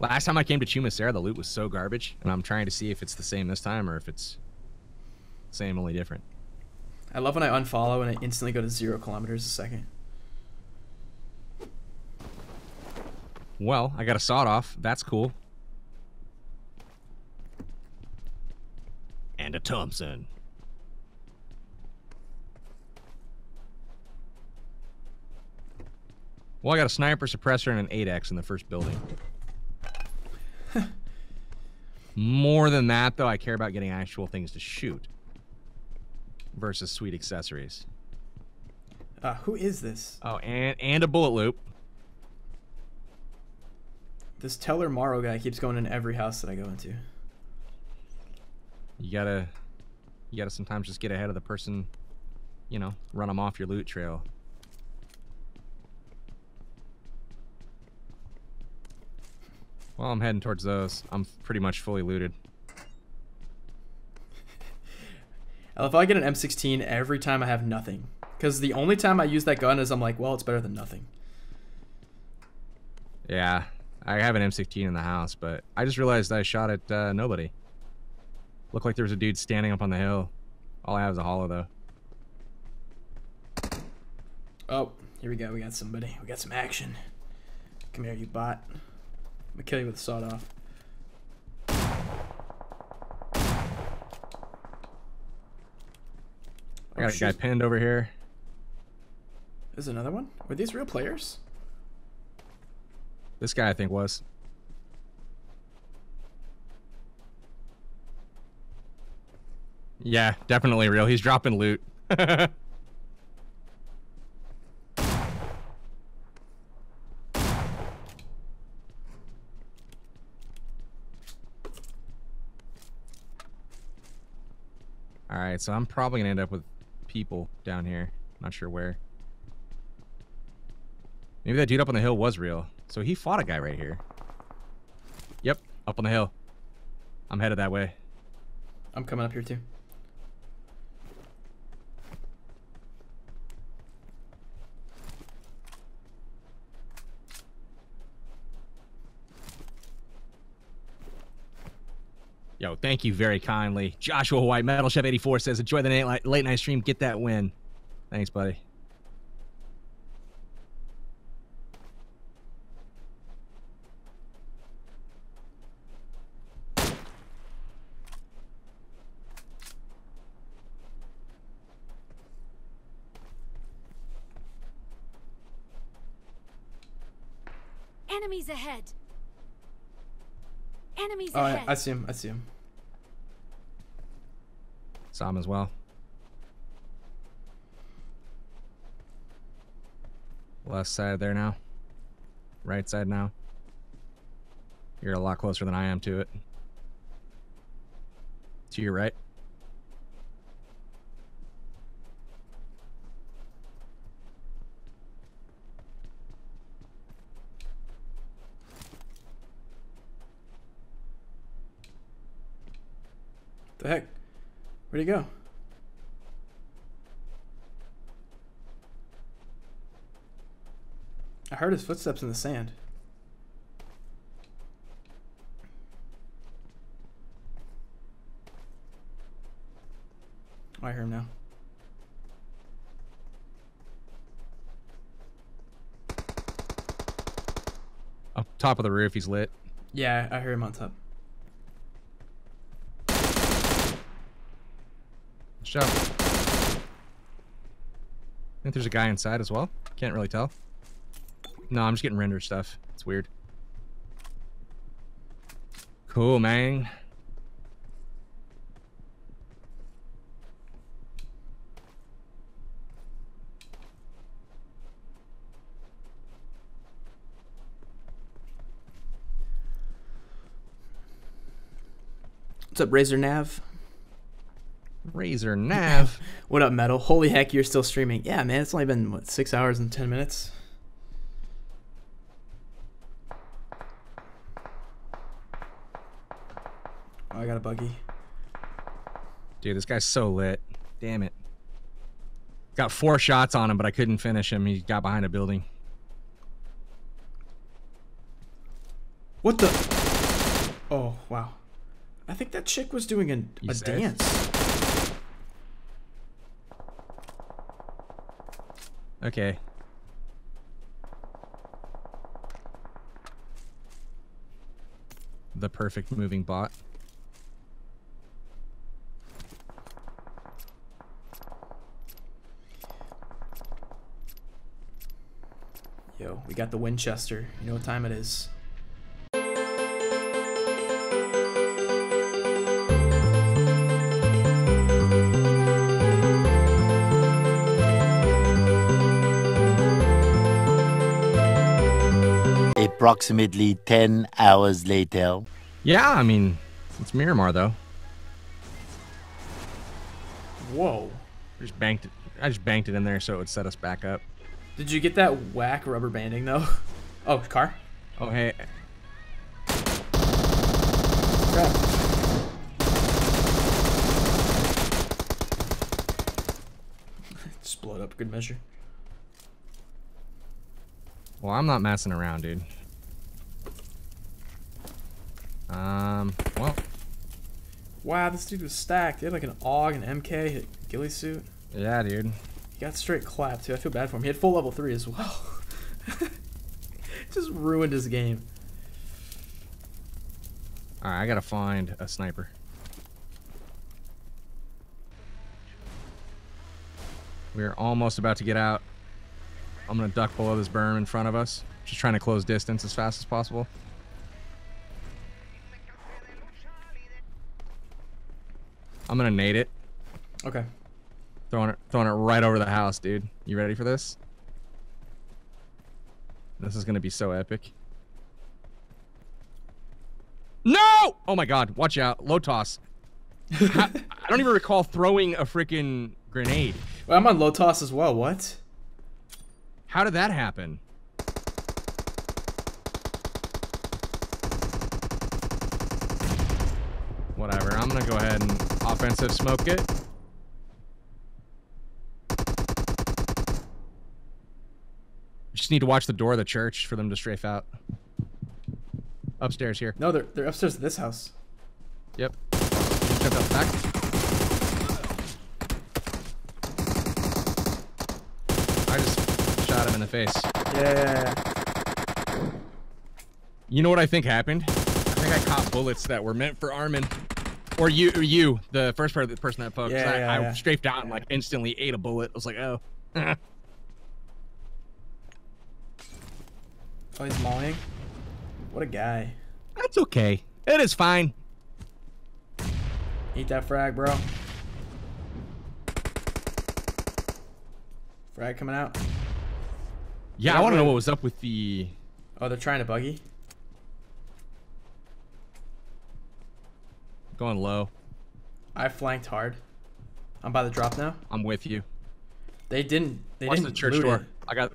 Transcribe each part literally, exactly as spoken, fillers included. Last time I came to Chumasera, the loot was so garbage, and I'm trying to see if it's the same this time or if it's same, only different. I love when I unfollow and I instantly go to zero kilometers a second. Well, I got a sawed-off. That's cool. And a Thompson. Well, I got a sniper suppressor and an eight X in the first building. More than that, though, I care about getting actual things to shoot versus sweet accessories. Uh, who is this? Oh, and, and a bullet loop. This Tellemorrow guy keeps going in every house that I go into. You gotta, you gotta sometimes just get ahead of the person, you know, run them off your loot trail. Well, I'm heading towards those. I'm pretty much fully looted. I love how I get an M sixteen every time I have nothing. Because the only time I use that gun is I'm like, well, it's better than nothing. Yeah, I have an M sixteen in the house, but I just realized I shot at uh, nobody. Looked like there was a dude standing up on the hill. All I have is a hollow, though. Oh, here we go. We got somebody. We got some action. Come here, you bot. I'm gonna kill you with a sawed off. I got oh, a guy pinned over here. There's another one? Were these real players? This guy, I think, was. Yeah, definitely real. He's dropping loot. Alright, so I'm probably gonna end up with people down here. Not sure where. Maybe that dude up on the hill was real. So he fought a guy right here. Yep, up on the hill. I'm headed that way. I'm coming up here too. Yo, thank you very kindly. Joshua White Metal Chef eighty four says, "Enjoy the late night stream. Get that win." Thanks, buddy. Enemies ahead. Enemies oh, ahead. I see him. I see him. Saw him as well. Left side there now. Right side now. You're a lot closer than I am to it. To your right. The heck? Where'd he go? I heard his footsteps in the sand. Oh, I hear him now. Up top of the roof, he's lit. Yeah, I hear him on top. Shot. I think there's a guy inside as well. Can't really tell. No, I'm just getting render stuff. It's weird. Cool, man. What's up, Razor Nav? Razor Nav. What up, Metal? Holy heck, you're still streaming. Yeah, man, it's only been, what, six hours and ten minutes? Oh, I got a buggy. Dude, this guy's so lit. Damn it. Got four shots on him, but I couldn't finish him. He got behind a building. What the? Oh, wow. I think that chick was doing a, a dance. Okay. The perfect moving bot. Yo, we got the Winchester. You know what time it is. Approximately ten hours later. Yeah, I mean, it's Miramar though. Whoa. I just banked it. I just banked it in there so it would set us back up. Did you get that whack rubber banding though? Oh, car? Oh, hey. Crap. Just blow it up, good measure. Well, I'm not messing around, dude. Um, well. Wow, this dude was stacked. He had like an A U G, an M K, a ghillie suit. Yeah, dude. He got straight clapped, too. I feel bad for him. He had full level three as well. Just ruined his game. Alright, I gotta find a sniper. We're almost about to get out. I'm gonna duck below this berm in front of us. Just trying to close distance as fast as possible. I'm gonna nade it. Okay. Throwing it, throwing it right over the house, dude. You ready for this? This is gonna be so epic. No! Oh my God! Watch out! Low toss. I, I don't even recall throwing a freaking grenade. Well, I'm on low toss as well. What? How did that happen? Whatever, I'm gonna go ahead and offensive smoke it. Just need to watch the door of the church for them to strafe out. Upstairs here. No, they're, they're upstairs at this house. Yep. Jump out back. In the face. Yeah. You know what I think happened? I think I caught bullets that were meant for Armin, or you, or you, the first part of the person that poked. Yeah, I, yeah, I yeah. strafed out and like instantly ate a bullet. I was like, oh. Oh, he's mauling. What a guy. That's okay. It is fine. Eat that frag, bro. Frag coming out. Yeah, yeah, I want to know what was up with the... Oh, they're trying to buggy? Going low. I flanked hard. I'm by the drop now. I'm with you. They didn't... They watch didn't the church loot door. It. I got...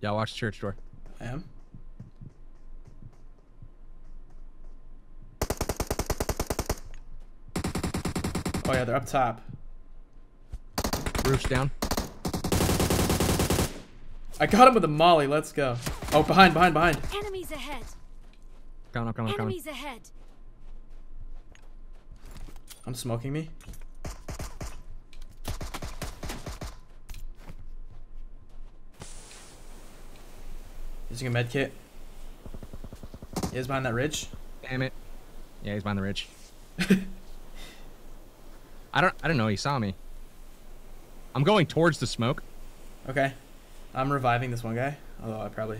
Yeah, watch the church door. I am. Oh, yeah, they're up top. Roof's down. I got him with a molly. Let's go. Oh, behind, behind, behind. Enemies ahead. Coming up, coming up, coming. Enemies ahead. I'm smoking me. Using a med kit. He is behind that ridge. Damn it. Yeah, he's behind the ridge. I don't. I don't know. He saw me. I'm going towards the smoke. Okay. I'm reviving this one guy, although I probably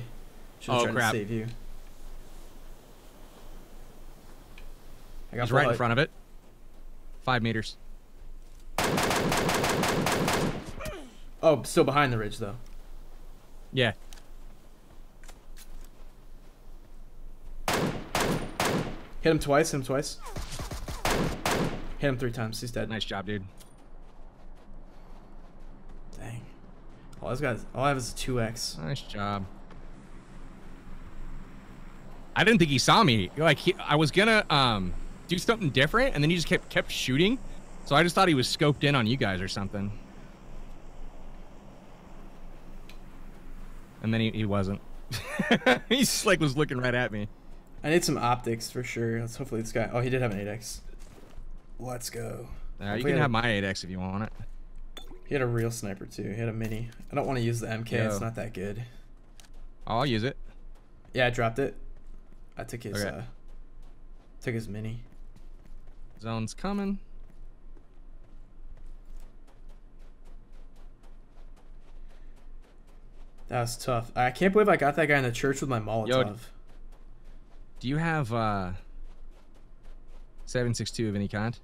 should have oh, tried crap. to save you. I got He's right light. in front of it. Five meters. Oh, still behind the ridge, though. Yeah. Hit him twice, hit him twice. Hit him three times. He's dead. Nice job, dude. All I've got, all I have is a two X. Nice job. I didn't think he saw me. Like he, I was gonna um do something different, and then he just kept kept shooting. So I just thought he was scoped in on you guys or something. And then he, he wasn't. He's like was looking right at me. I need some optics for sure. Let's hopefully this guy. Oh, he did have an eight X. Let's go. Uh, you can have a... my eight X if you want it. He had a real sniper too. He had a mini. I don't want to use the M K. Yo. It's not that good. I'll use it. Yeah, I dropped it. I took his. Okay. Uh, took his mini. Zone's coming. That was tough. I can't believe I got that guy in the church with my Molotov. Yo, do you have uh, seven six two of any kind?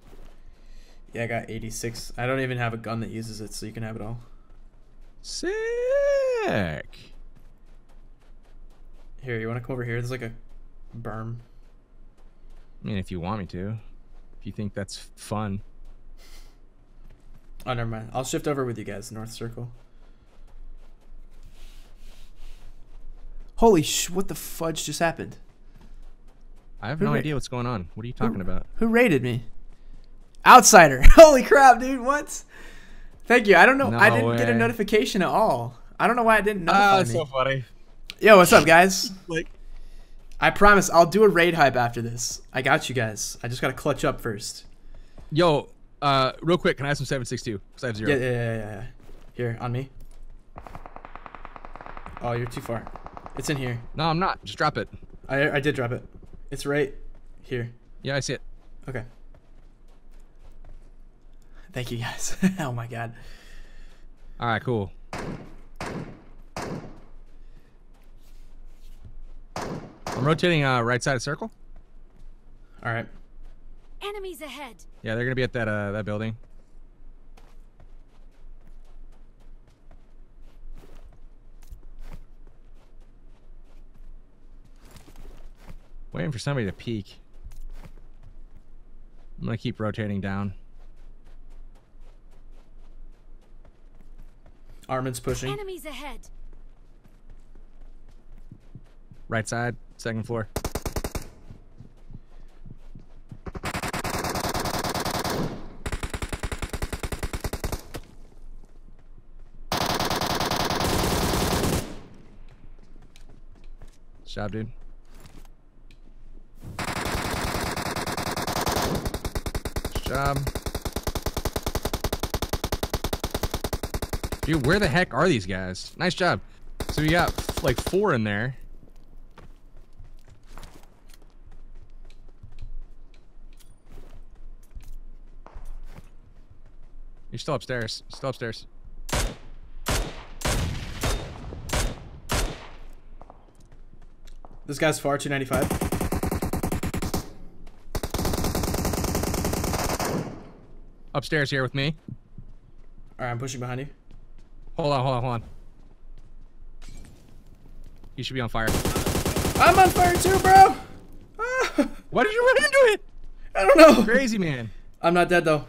Yeah, I got eighty-six. I don't even have a gun that uses it, so you can have it all. Sick. Here, you want to come over here? There's like a berm. I mean, if you want me to. If you think that's fun. Oh, never mind. I'll shift over with you guys, North Circle. Holy sh! What the fudge just happened? I have who no idea what's going on. What are you talking who, about? Who raided me? Outsider! Holy crap, dude! What? Thank you. I don't know. No I didn't way. get a notification at all. I don't know why I didn't notify. Oh, that's me. So funny. Yo, what's up, guys? Like, I promise I'll do a raid hype after this. I got you guys. I just gotta clutch up first. Yo, uh, real quick, can I have some seven six two? Because I have zero. Yeah, yeah, yeah, yeah. Here, on me. Oh, you're too far. It's in here. No, I'm not. Just drop it. I I did drop it. It's right here. Yeah, I see it. Okay. Thank you guys. Oh my god. All right, cool. I'm rotating uh, right side of circle. All right. Enemies ahead. Yeah, they're gonna be at that uh, that building. Waiting for somebody to peek. I'm gonna keep rotating down. Armin's pushing. Enemies ahead. Right side, second floor. Good job, dude. Job. Dude, where the heck are these guys? Nice job. So we got like four in there. You're still upstairs. Still upstairs. This guy's far, two ninety-five. Upstairs here with me. Alright, I'm pushing behind you. Hold on, hold on, hold on. You should be on fire. I'm on fire too, bro! Ah. Why did you run into it? I don't know. Crazy, man. I'm not dead, though.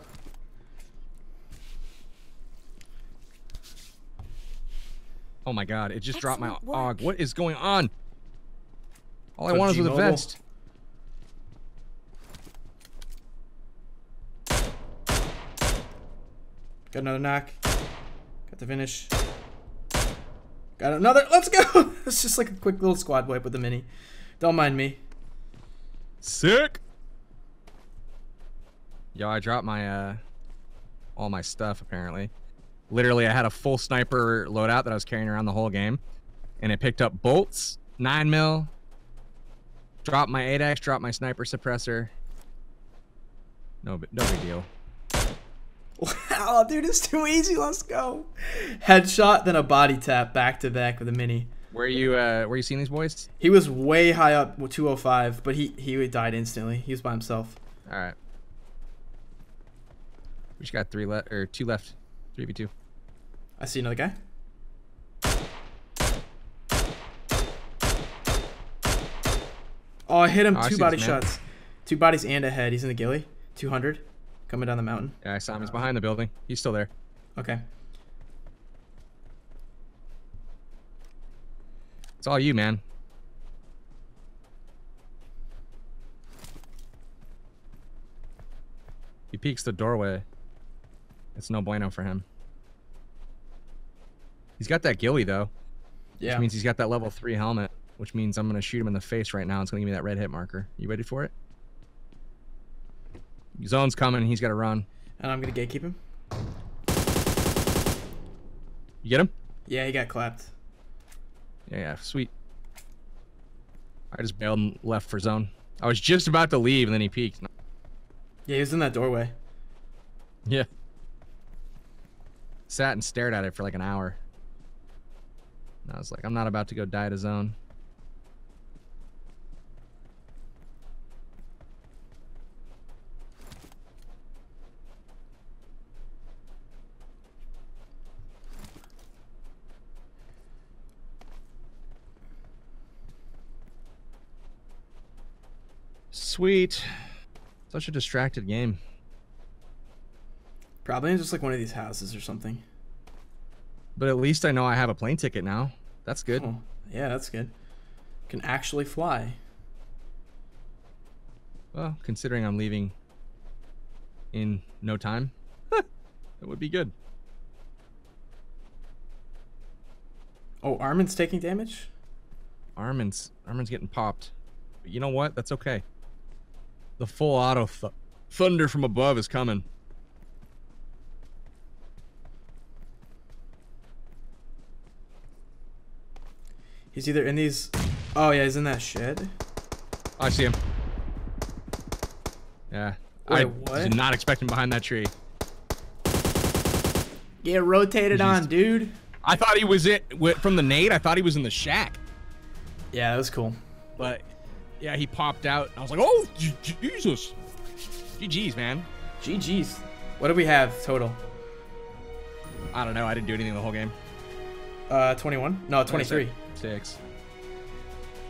Oh my god, it just Excellent dropped my AUG. What is going on? All I wanted was a vest. Got another knock. Got the finish. Got another. Let's go. It's just like a quick little squad wipe with the mini. Don't mind me. Sick. Yo, I dropped my uh, all my stuff apparently. Literally, I had a full sniper loadout that I was carrying around the whole game, and it picked up bolts, nine mil. Dropped my eight X. Dropped my sniper suppressor. No, no big deal. Wow, dude, it's too easy. Let's go. Headshot, then a body tap, back to back with a mini. Where you? Uh, where you seeing these boys? He was way high up, two oh five, but he he died instantly. He was by himself. All right. We just got three left or two left, three v two. I see another guy. Oh, I hit him oh, two body shots, man. Two bodies and a head. He's in the ghillie, two hundred. Coming down the mountain. Yeah, I saw him. He's behind the building. He's still there. Okay. It's all you, man. He peeks the doorway. It's no bueno for him. He's got that ghillie, though. Yeah. Which means he's got that level three helmet, which means I'm gonna shoot him in the face right now. It's gonna give me that red hit marker. You ready for it? Zone's coming. He's gotta run. And I'm gonna gatekeep him. You get him? Yeah, he got clapped. Yeah, yeah, sweet. I just bailed and left for zone. I was just about to leave and then he peeked. Yeah, he was in that doorway. Yeah. Sat and stared at it for like an hour. And I was like, I'm not about to go die to zone. Sweet. Such a distracted game. Probably just like one of these houses or something. But at least I know I have a plane ticket now. That's good. Oh, yeah, that's good. Can actually fly. Well, considering I'm leaving in no time, that would be good. Oh, Armin's taking damage? Armin's Armin's getting popped. But you know what? That's okay. The full auto th thunder from above is coming. He's either in these... Oh, yeah, he's in that shed. Oh, I see him. Yeah. Wait, I what? Did not expect him behind that tree. Yeah, rotated on, dude. I thought he was it from the nade. I thought he was in the shack. Yeah, that was cool. But... yeah, he popped out. I was like, oh, Jesus. G G's, man. G G's. What do we have total? I don't know. I didn't do anything the whole game. Uh, twenty-one? No, twenty-three. Six.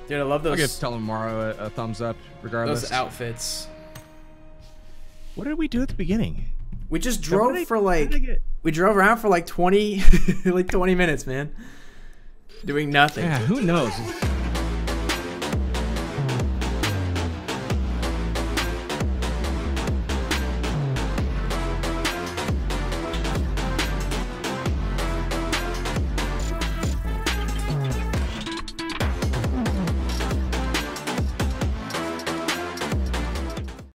Dude, I love those. I'll give Tellemorrow a, a thumbs up, regardless. Those outfits. What did we do at the beginning? We just drove I, for like, get... we drove around for like twenty, like twenty minutes, man. Doing nothing. Yeah, who knows?